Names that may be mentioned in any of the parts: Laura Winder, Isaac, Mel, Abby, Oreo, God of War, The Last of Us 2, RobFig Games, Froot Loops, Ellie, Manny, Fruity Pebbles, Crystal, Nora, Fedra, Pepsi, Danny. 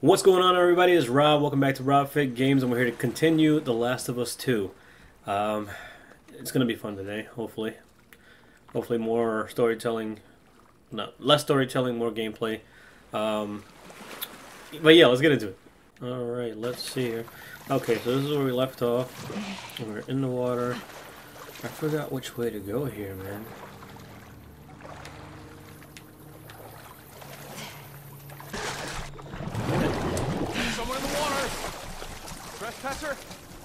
What's going on, everybody? It's Rob. Welcome back to RobFig Games, and we're here to continue The Last of Us 2. It's going to be fun today, hopefully. Hopefully more storytelling. No, less storytelling, more gameplay. But yeah, let's get into it. Alright, let's see here. Okay, so this is where we left off. We're in the water. I forgot which way to go here, man.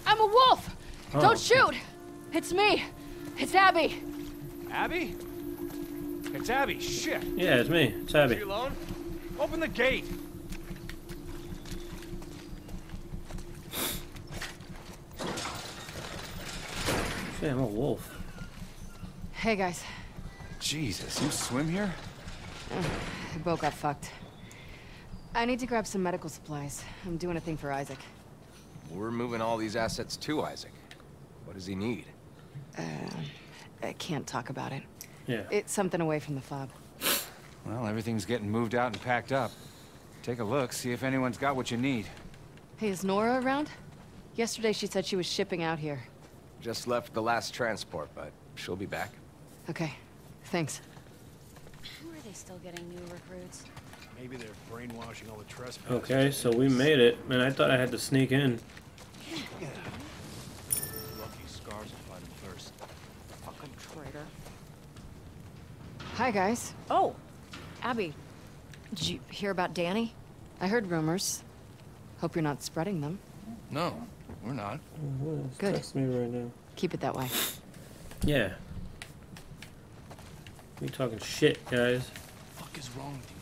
I'm a wolf! Oh. Don't shoot! It's me! It's Abby! Abby? It's Abby, shit! Yeah, it's me. It's Abby. Are you alone? Open the gate! Damn, I'm a wolf. Hey, guys. Jesus, you swim here? The boat got fucked. I need to grab some medical supplies. I'm doing a thing for Isaac. We're moving all these assets to Isaac. What does he need? I can't talk about it. Yeah. It's something away from the fob. Well, everything's getting moved out and packed up. Take a look, see if anyone's got what you need. Hey, is Nora around? Yesterday she said she was shipping out here. Just left the last transport, but she'll be back. Okay, thanks. Who are they still getting new recruits? Maybe they're brainwashing all the trespassers. Okay, so we made it. Man, I thought I had to sneak in. Yeah. Lucky scars will find him first. Fucking traitor. Hi, guys. Oh, Abby. Did you hear about Danny? I heard rumors. Hope you're not spreading them. No, we're not. Oh, good. Trust me right now. Keep it that way. Yeah. We talking shit, guys. What the fuck is wrong with you?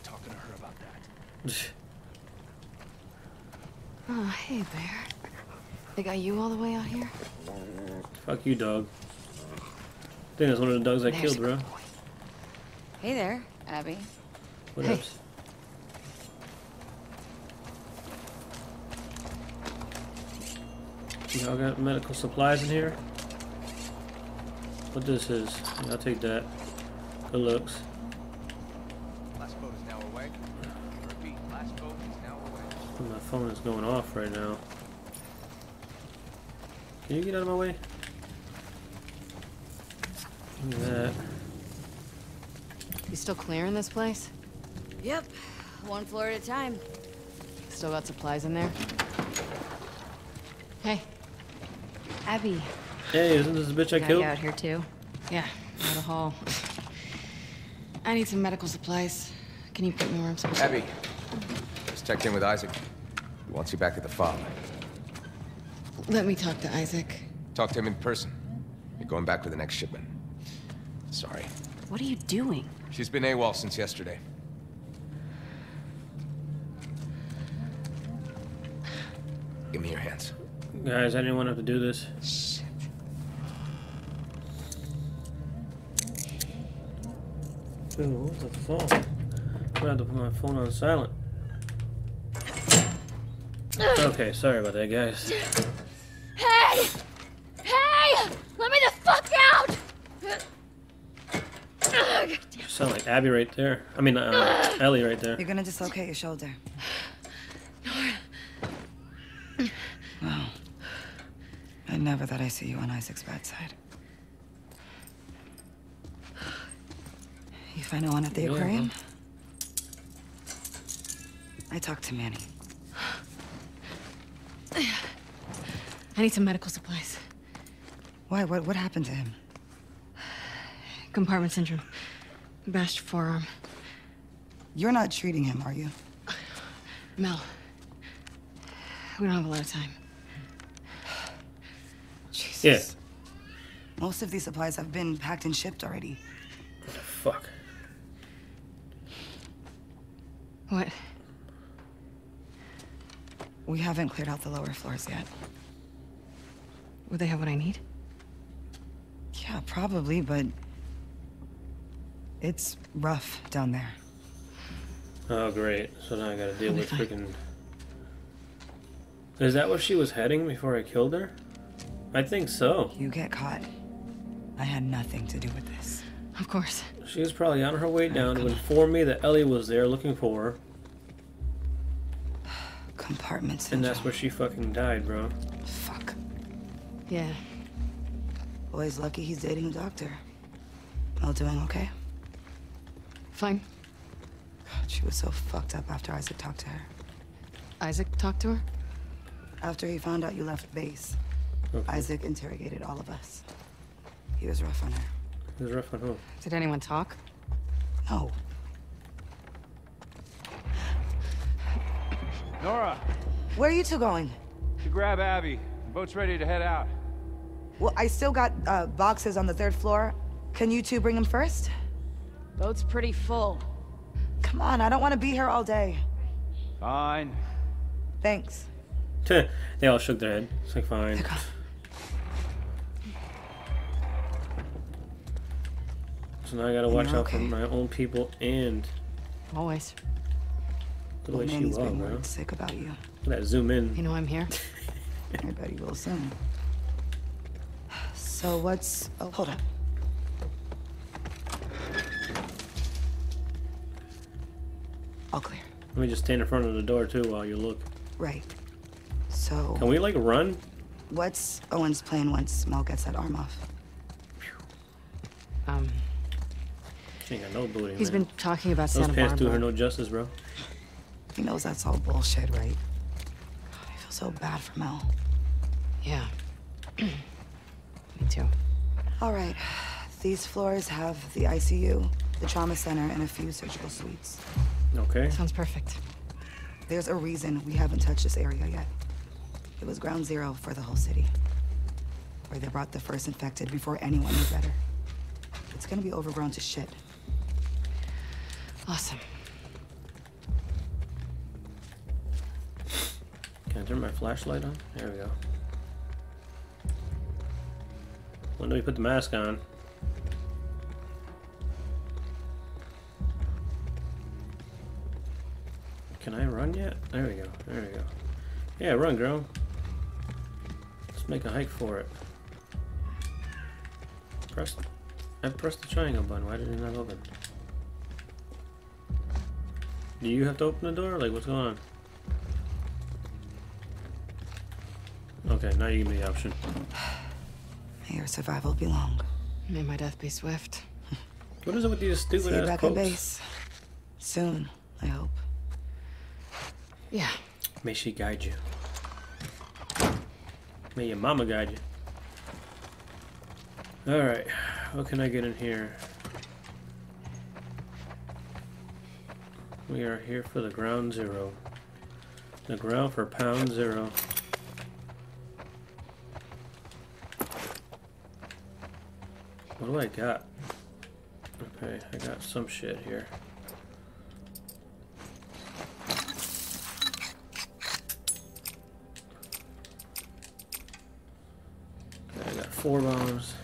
Oh, hey, Bear. They got you all the way out here? Fuck you, dog. I think that's one of the dogs I killed, bro. Hey there, Abby. What up? Y'all got medical supplies in here? What this is? I'll take that. Good looks. My phone is going off right now. Can you get out of my way? Look at that. You still clearing this place? Yep. One floor at a time. Still got supplies in there? Hey. Abby. Hey, isn't this the bitch I killed? Out here too? Yeah, out of hall. I need some medical supplies. Can you put me where I'm supposed to? Abby. Just checked in with Isaac. He wants you back at the farm. Let me talk to Isaac. Talk to him in person. You're going back with the next shipment. Sorry. What are you doing? She's been AWOL since yesterday. Give me your hands. Guys, I didn't want to have to do this. Shit. Dude, what the fuck? I'm gonna have to put my phone on silent. Okay, sorry about that, guys. Hey! Hey! Let me the fuck out! You sound like Abby right there. I mean, Ellie right there. You're gonna dislocate your shoulder. Nora. Wow. I never thought I'd see you on Isaac's bad side. You find one at the aquarium? I talked to Manny. I need some medical supplies. Why? What happened to him? Compartment syndrome. Bashed forearm. You're not treating him, are you? Mel. We don't have a lot of time. Jesus. Yeah. Most of these supplies have been packed and shipped already. What the fuck? What? We haven't cleared out the lower floors yet. Would they have what I need? Yeah, probably, but it's rough down there. Oh, great. So now I gotta deal with freaking... Is that where she was heading before I killed her? I think so. You get caught. I had nothing to do with this. Of course. She was probably on her way down to inform me that Ellie was there looking for her. Compartment syndrome. And that's where she fucking died, bro. Fuck. Yeah. Boy's lucky he's dating a doctor. Mel doing okay? Fine. God, she was so fucked up after Isaac talked to her. Isaac talked to her? After he found out you left base. Okay. Isaac interrogated all of us. He was rough on her. He was rough on who? Did anyone talk? No. Nora! Where are you two going? To grab Abby. The boat's ready to head out. Well, I still got boxes on the third floor. Can you two bring them first? Boat's pretty full. Come on, I don't want to be here all day. Fine. Thanks. They all shook their head. It's like, fine. So now I gotta watch out for my own people and... Always. Look at the way she was, bro. Sick about you. Look at that zoom in. You know I'm here? I bet you will soon. So what's... Oh, hold on. All clear. Let me just stand in front of the door, too, while you look. Right. So... Can we, like, run? What's Owen's plan once Mel gets that arm off? She ain't got no booty, He's been talking about Santa Barbara. Those pants do her no justice, bro. He knows that's all bullshit, right? God, I feel so bad for Mel. Yeah. Me too. All right. These floors have the ICU, the trauma center, and a few surgical suites. Okay. Sounds perfect. There's a reason we haven't touched this area yet. It was ground zero for the whole city. Where they brought the first infected before anyone knew better. It's gonna be overgrown to shit. Awesome. Can I turn my flashlight on? There we go. When do we put the mask on? Can I run yet? There we go. There we go. Yeah, run, girl. Let's make a hike for it. I pressed the triangle button. Why did it not open? Do you have to open the door? Like, what's going on? Okay, now you give me the option. May your survival be long. May my death be swift. What is it with these stupid ass quotes? At base. Soon, I hope. Yeah. May she guide you. May your mama guide you. Alright, how can I get in here? We are here for the ground zero. The ground for pound zero. What do I got? Okay, I got some shit here. Okay, I got 4 bombs.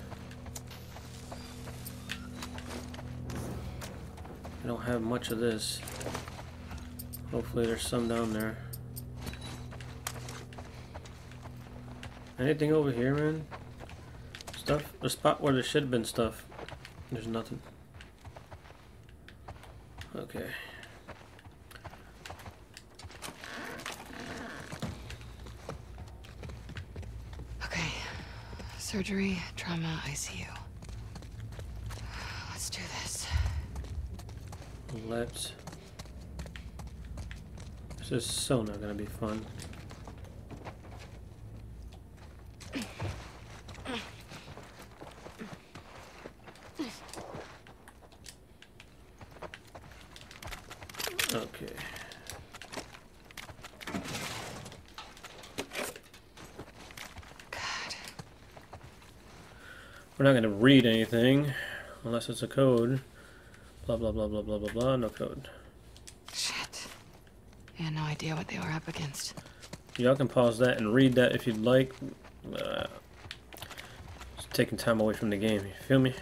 I don't have much of this. Hopefully there's some down there. Anything over here, man? Stuff? The spot where there should have been stuff. There's nothing. Okay. Okay. Surgery, trauma, ICU. Let's do this. Let's. This is so not gonna be fun. We're not going to read anything, unless it's a code. Blah, blah, blah, blah, blah, blah, blah, no code. Shit. I had no idea what they were up against. Y'all can pause that and read that if you'd like. It's taking time away from the game, you feel me?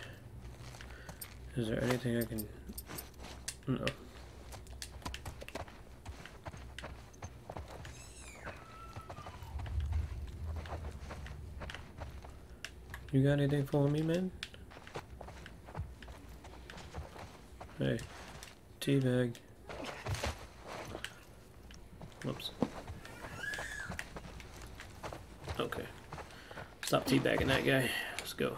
Is there anything I can... No. You got anything for me, man? Hey, teabag. Whoops. Okay. Stop teabagging that guy. Let's go.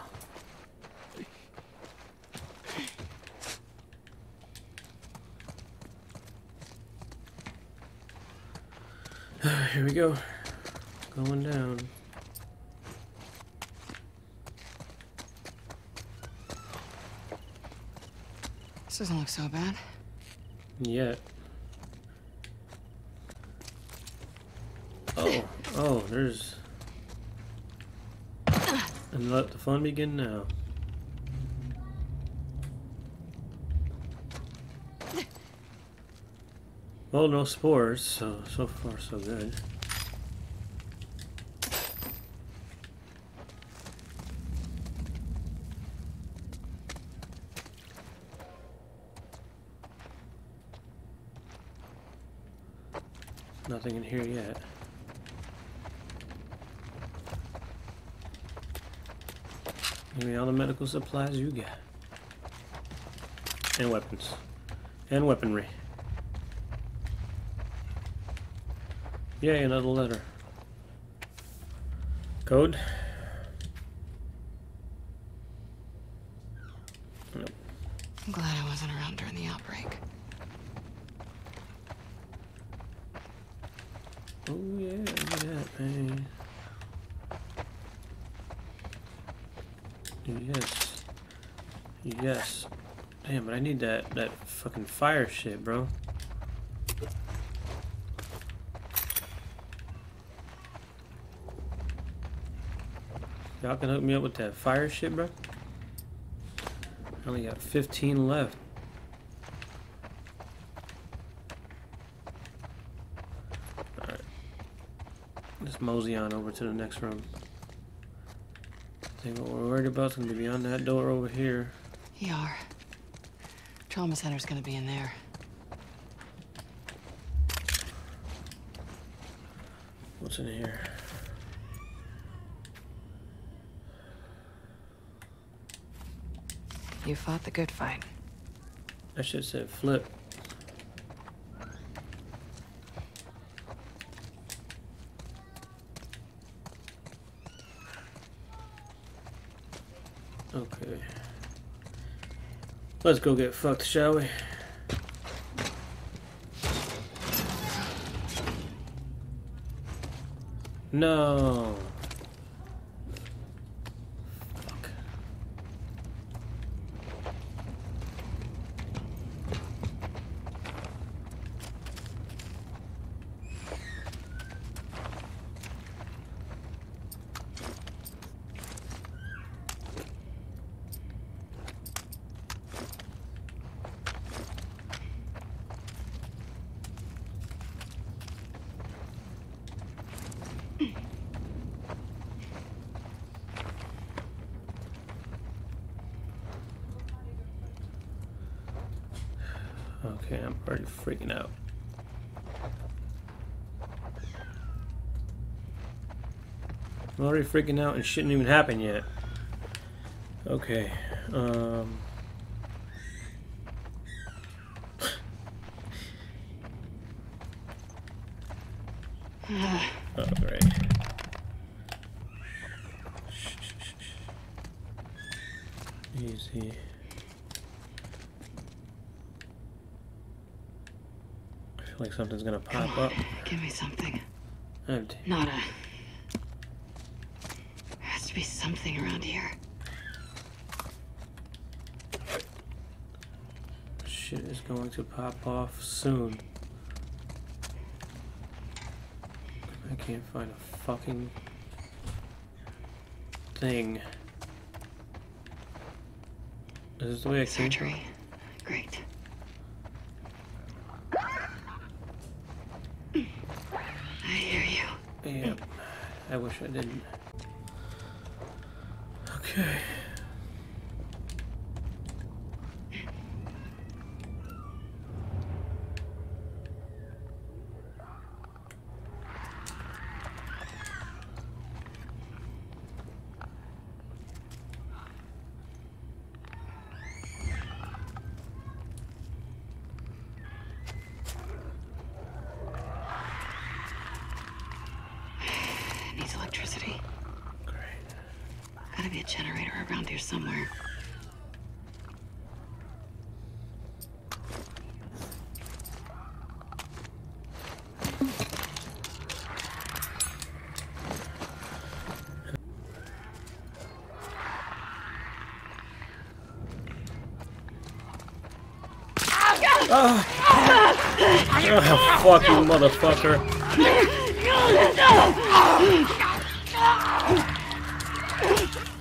Here we go. Going down. This doesn't look so bad. Yet. Oh, oh, there's... And let the fun begin now. Well, no spores, so far so good. Nothing in here yet. Give me all the medical supplies you got. And weapons. And weaponry. Yay, another letter. Code? Nope. I'm glad I wasn't around during the outbreak. Oh yeah, look at that, man. Yes. Yes. Damn, but I need that fucking fire shit, bro. Y'all can hook me up with that fire shit, bro. I only got 15 left. Alright. Let's mosey on over to the next room. What we're worried about is going to be beyond that door over here. ER. Trauma center's going to be in there. What's in here? You fought the good fight. I should have said flip. Okay. Let's go get fucked, shall we? No. Fuck. Okay, I'm already freaking out. I'm already freaking out and shouldn't even happen yet. Okay, Oh, great. Easy. Like something's gonna pop up. Give me something. Empty. Not a. There has to be something around here. Shit is going to pop off soon. I can't find a fucking thing. Is this the way I came? Surgery. Great. I wish I didn't. Okay. electricity. Great. Gotta be a generator around here somewhere. Oh, fuck you, motherfucker.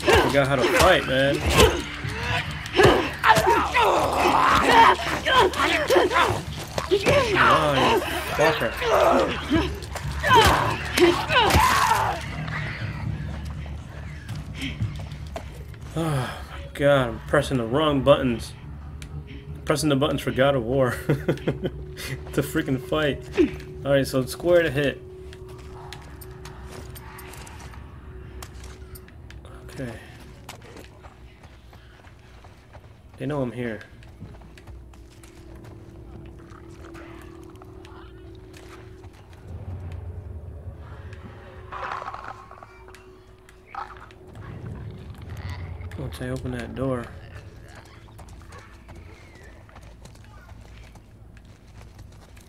I forgot how to fight, man. Nice, fucker. Oh my god, I'm pressing the wrong buttons. Pressing the buttons for God of War to freaking fight. Alright, so square to hit. Okay. They know I'm here. Once I open that door.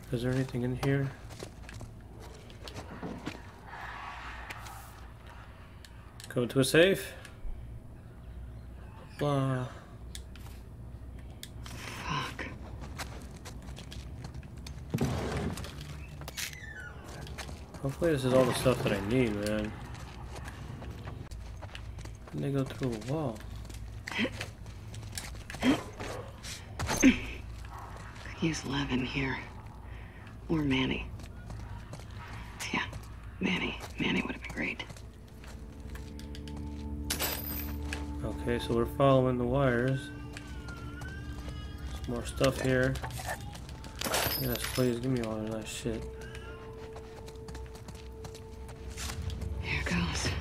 Is there anything in here? Go to a safe. Blah. Fuck. Hopefully this is all the stuff that I need, man. Can they go through a wall? Could use love in here. Or Manny. Yeah, Manny. Manny would have been great. Okay, so we're following the wires. There's more stuff here. Yes, please, give me all of that shit. Here goes.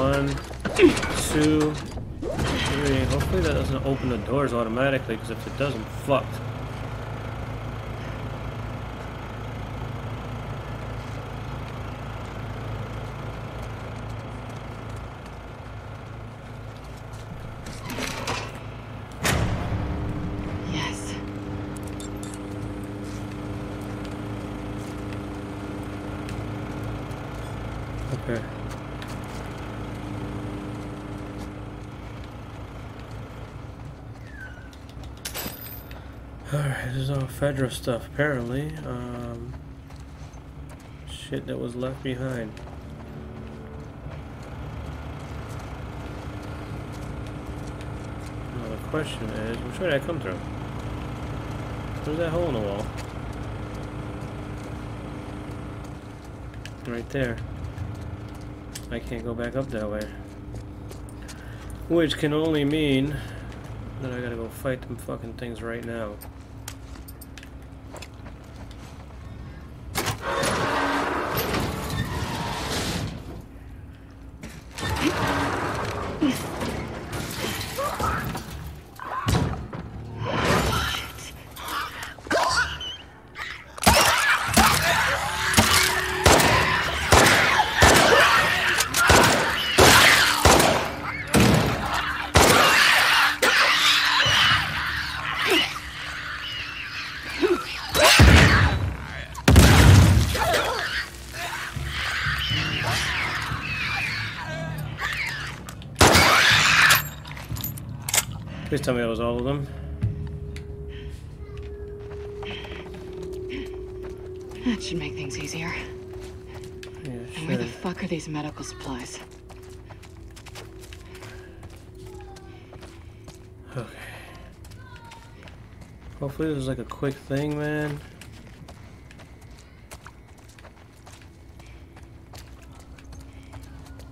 One, two... Hopefully that doesn't open the doors automatically, because if it doesn't, fuck. Yes. Okay. Alright, this is all Fedra stuff, apparently. Shit that was left behind. Now the question is, which way did I come through? There's that hole in the wall. Right there. I can't go back up that way. Which can only mean that I gotta go fight them fucking things right now. Please tell me that was all of them. That should make things easier. Yeah, sure. And where the fuck are these medical supplies? Okay. Hopefully this is like a quick thing, man.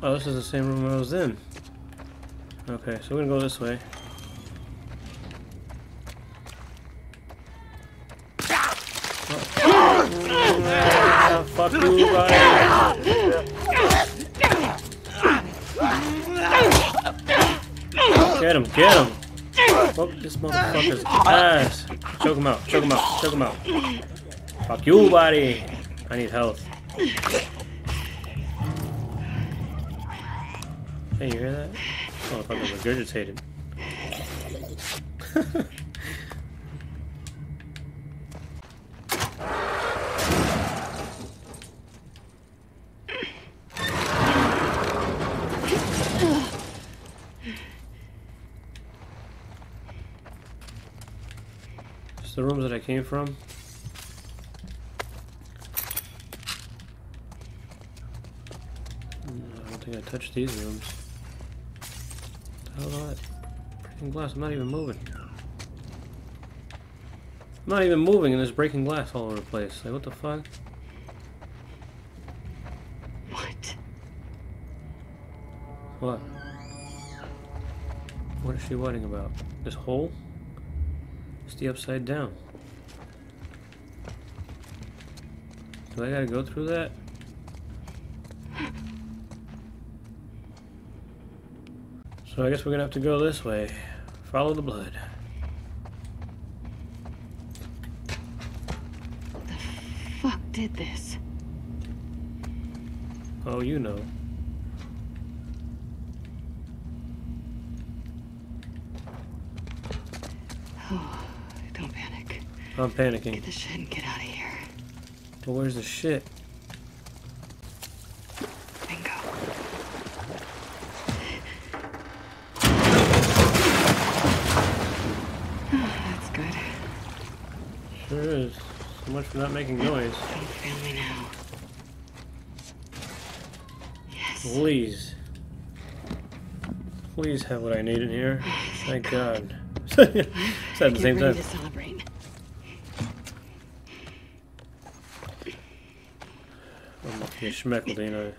Oh, this is the same room I was in. Okay, so we're gonna go this way. Fuck you, buddy. Get him, get him. Fuck this motherfucker's ass. Choke him out, choke him out, choke him out. Fuck you, buddy. I need health. Hey, you hear that? Oh, I thought it regurgitated. It's the rooms that I came from. I don't think I touched these rooms. How about that? Breaking glass, I'm not even moving. I'm not even moving and there's breaking glass all over the place. Like, what the fuck? What? What? What is she whining about? This hole? It's the upside down. Do I gotta go through that? So I guess we're gonna have to go this way. Follow the blood. Who the fuck did this? Oh, you know. Oh, don't panic. I'm panicking. Get the shit and get out of here. Well, where's the shit? For not making noise. Don't fail me now. Yes. Please. Please have what I need in here. Thank God. It's at the same time. I'm not getting schmeckled, you know.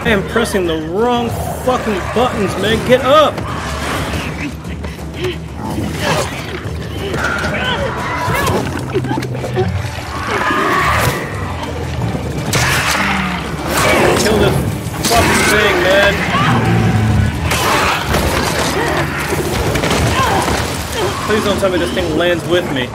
I am pressing the wrong fucking buttons, man. Get up! Kill this fucking thing, man. Please don't tell me this thing lands with me.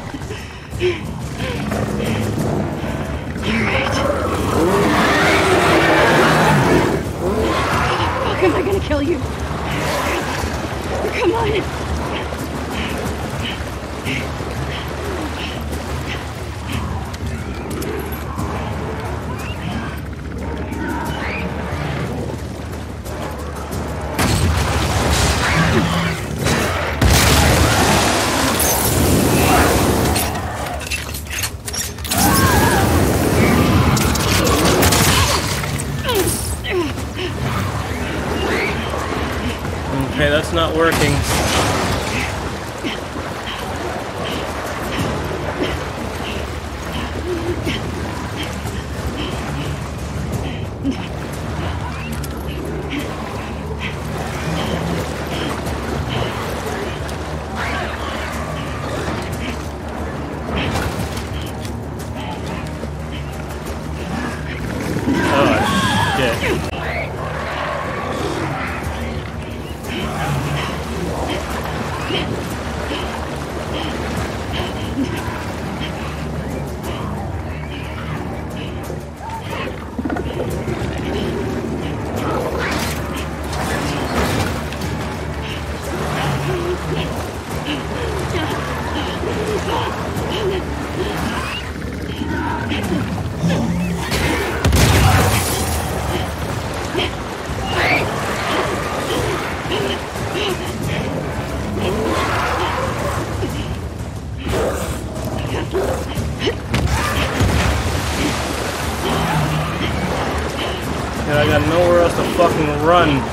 Kill you. Come on. Not working. Oh, shit. And I got nowhere else to fucking run.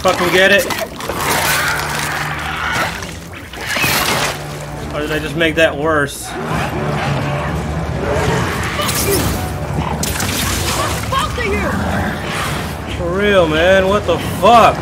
Fucking get it? Or did I just make that worse? For real, man, what the fuck?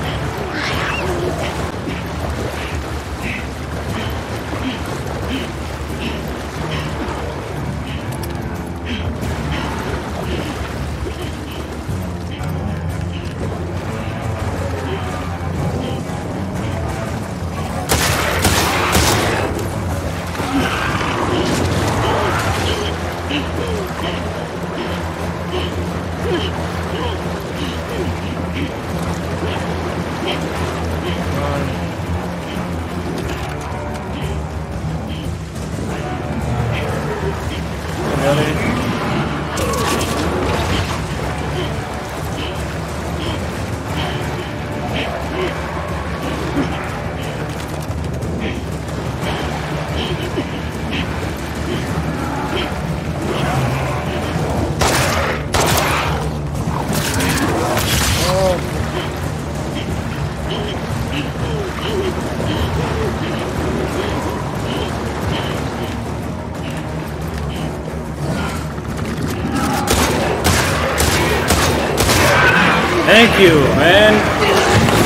Thank you, man.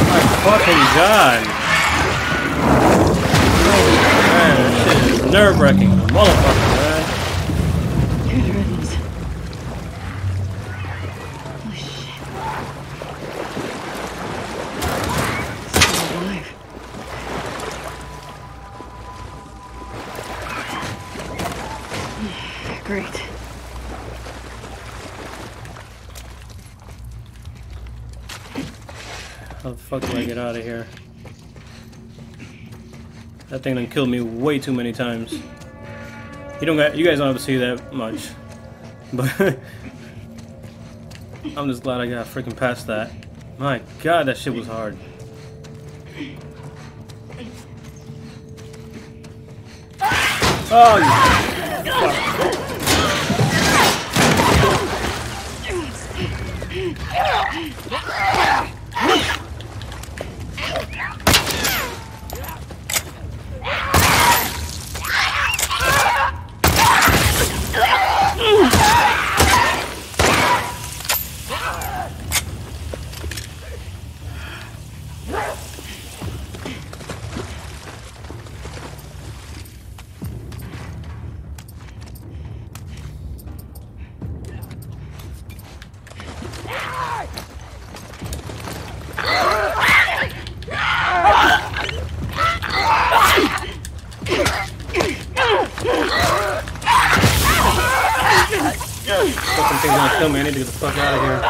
My fucking god. Man, that shit is nerve-wracking, motherfucker, man. Dude, where are these? Oh shit. Still alive. Great. How the fuck do I get out of here? That thing done killed me way too many times. You guys don't have to see that much, but I'm just glad I got freaking past that. My god, that shit was hard. Oh, you fuck. I need to get the fuck out of here.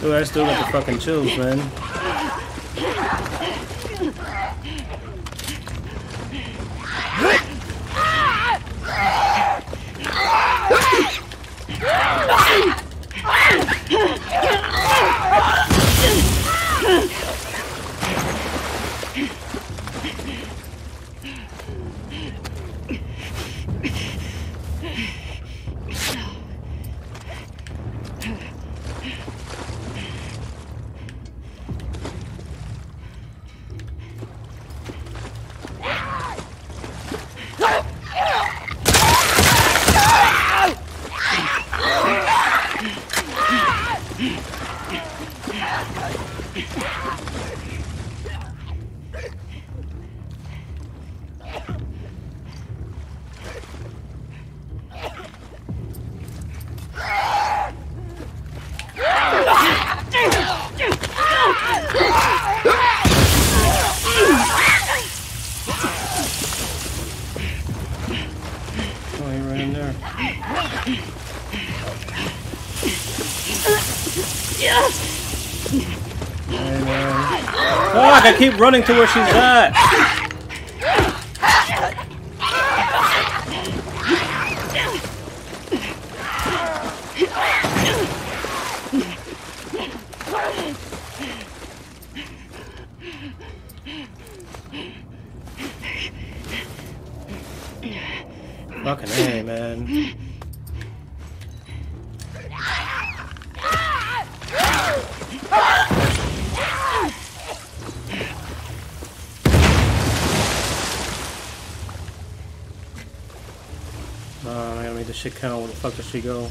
Dude, I still got the fucking chills, man. I keep running to where she's at. Fucking hey, man. Shit, kind of where the fuck does she go?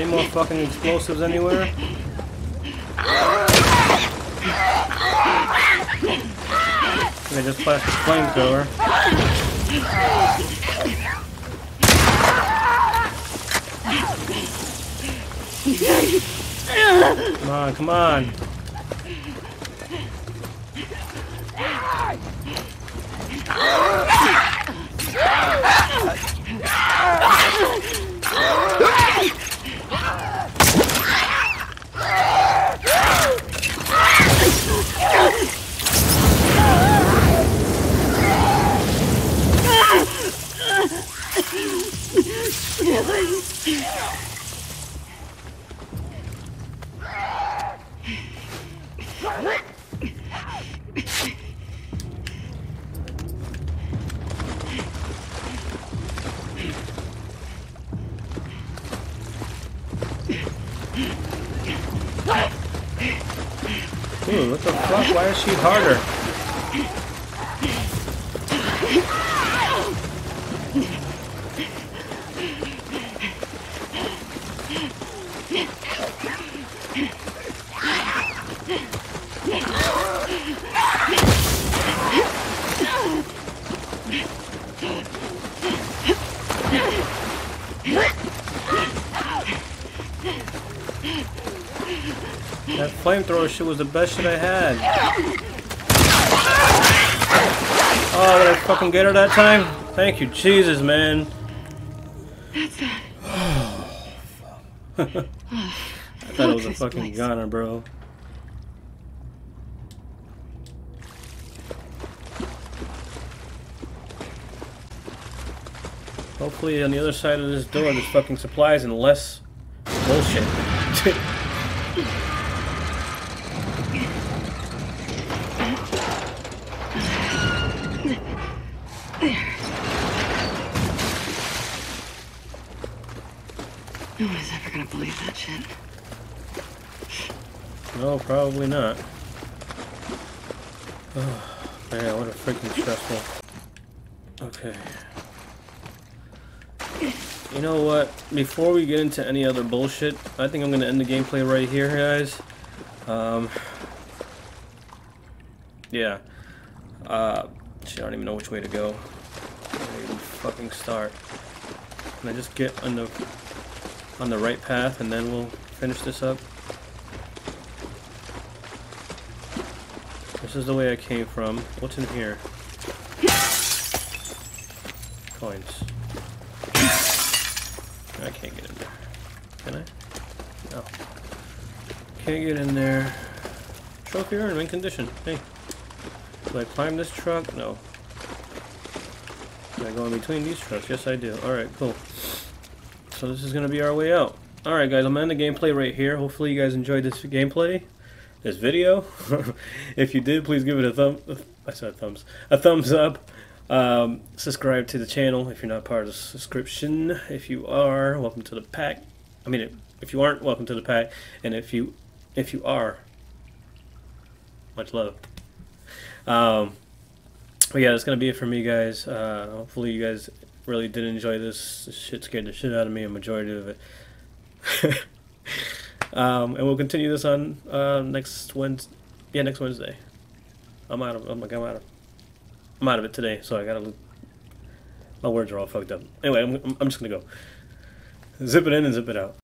Any more fucking explosives anywhere? They just flashed the flamethrower. Come on, come on. Dude, what the fuck? Why is she harder? That flamethrower shit was the best shit I had. Oh, did I fucking get her that time? Thank you, Jesus, man. That's not... Oh, fuck. I thought it was a fucking goner, bro. Hopefully on the other side of this door there's fucking supplies and less bullshit. There. No one's ever gonna believe that shit. No, probably not. Oh, man, what a freaking stressful. Okay. You know what? Before we get into any other bullshit, I think I'm gonna end the gameplay right here, guys. Yeah. Shit, I don't even know which way to go. I don't even fucking start. Can I just get on the right path and then we'll finish this up? This is the way I came from. What's in here? Coins. I can't get in there. Can I? No. Can't get in there. Trophy room in condition. Hey. Do I climb this truck? No. Do I go in between these trucks? Yes, I do. Alright, cool. So this is going to be our way out. Alright, guys, I'm going to end the gameplay right here. Hopefully you guys enjoyed this gameplay, this video. If you did, please give it a thumbs up. Subscribe to the channel if you're not part of the subscription. If you are, welcome to the pack. I mean, if you aren't, welcome to the pack. And if you are, much love. But yeah, that's gonna be it for me, guys. Hopefully you guys really did enjoy this. This shit scared the shit out of me, a majority of it. And we'll continue this on next Wednesday. Yeah, next Wednesday. I'm out of it today, so I gotta look. My words are all fucked up. Anyway, I'm just gonna go. Zip it in and zip it out.